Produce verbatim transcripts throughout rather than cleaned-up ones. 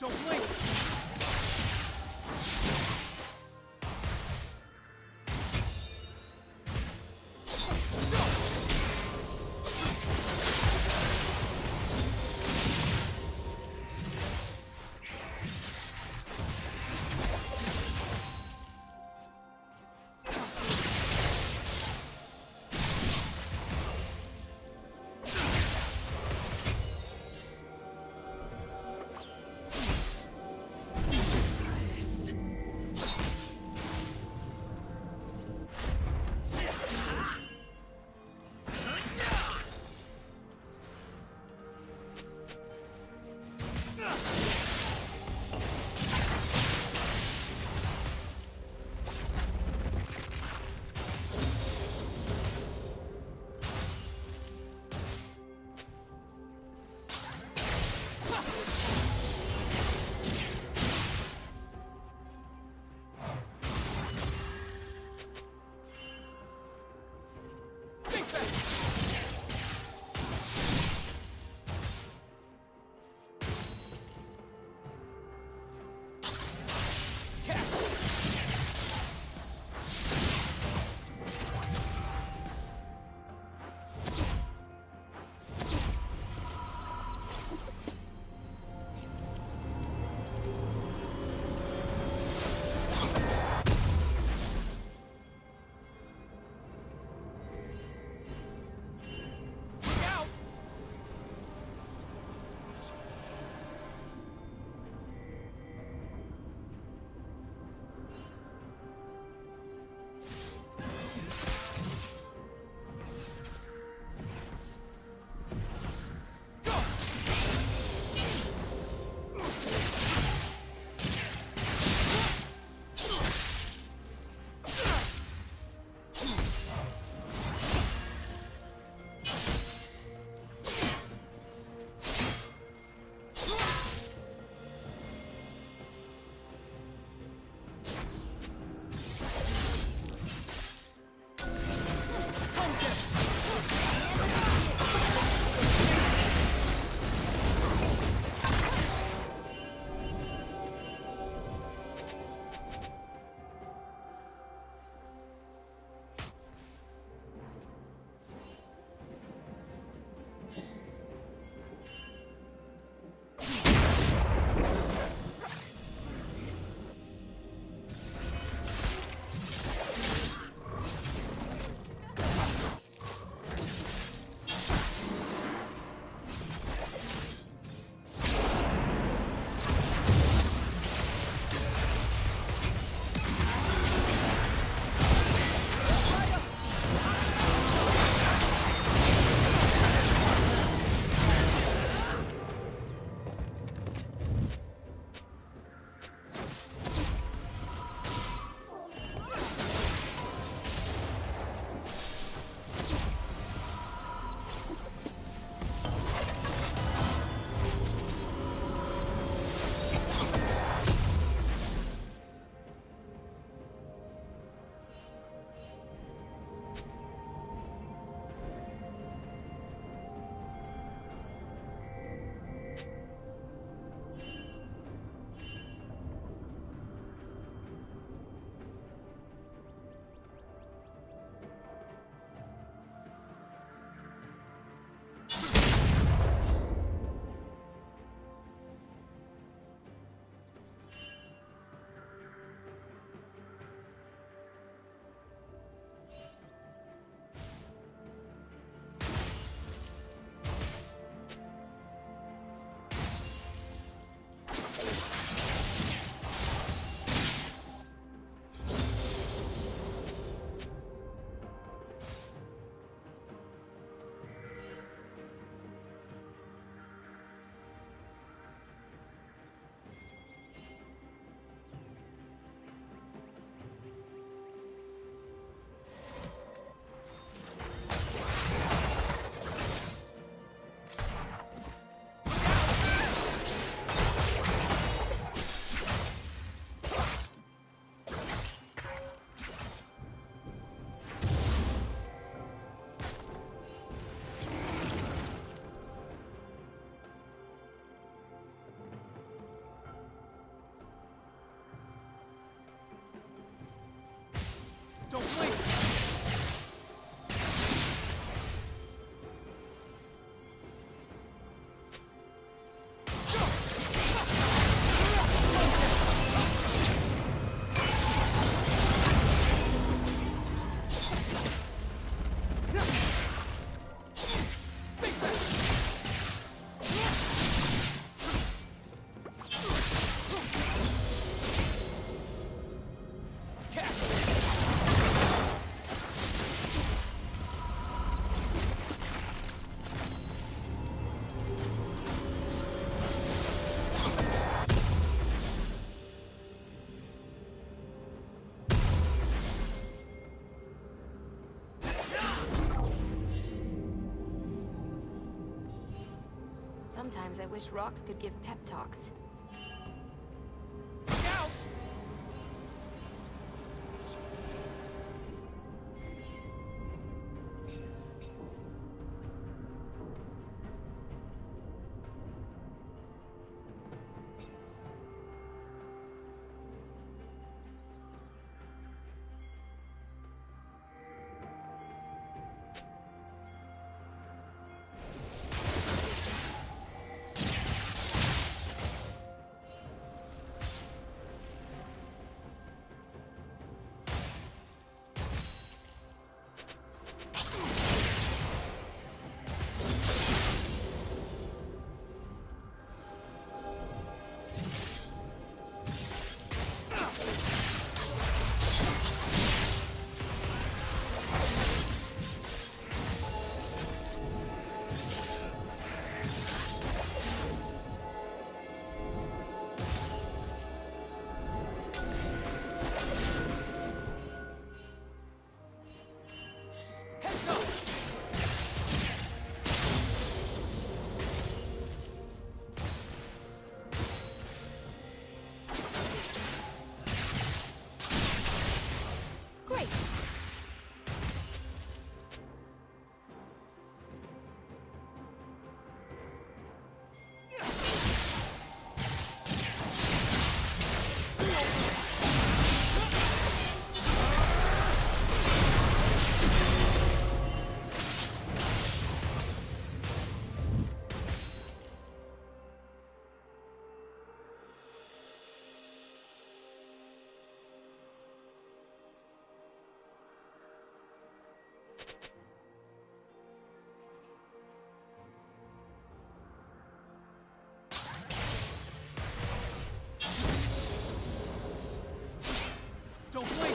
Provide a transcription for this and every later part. Don't blink! Sometimes I wish rocks could give pep talks. Don't wait!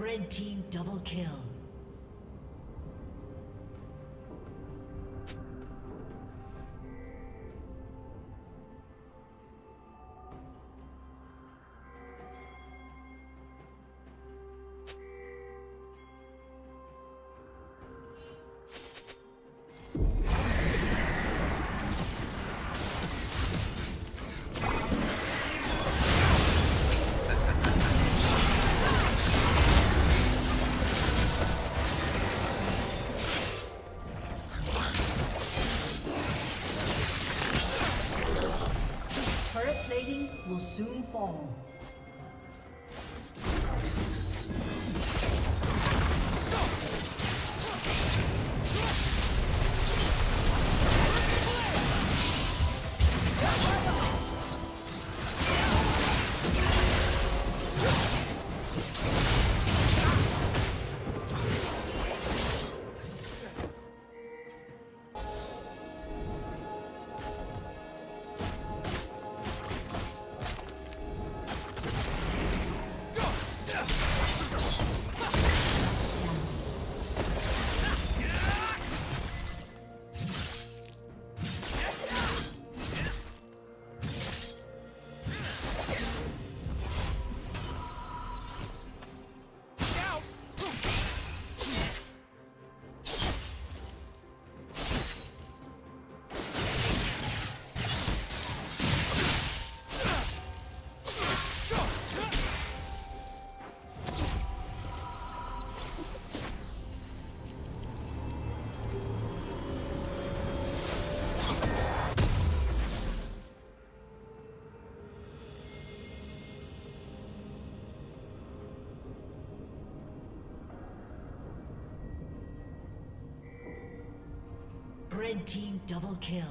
Red team double kill. Turret plating will soon fall. Red team double kill.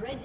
Red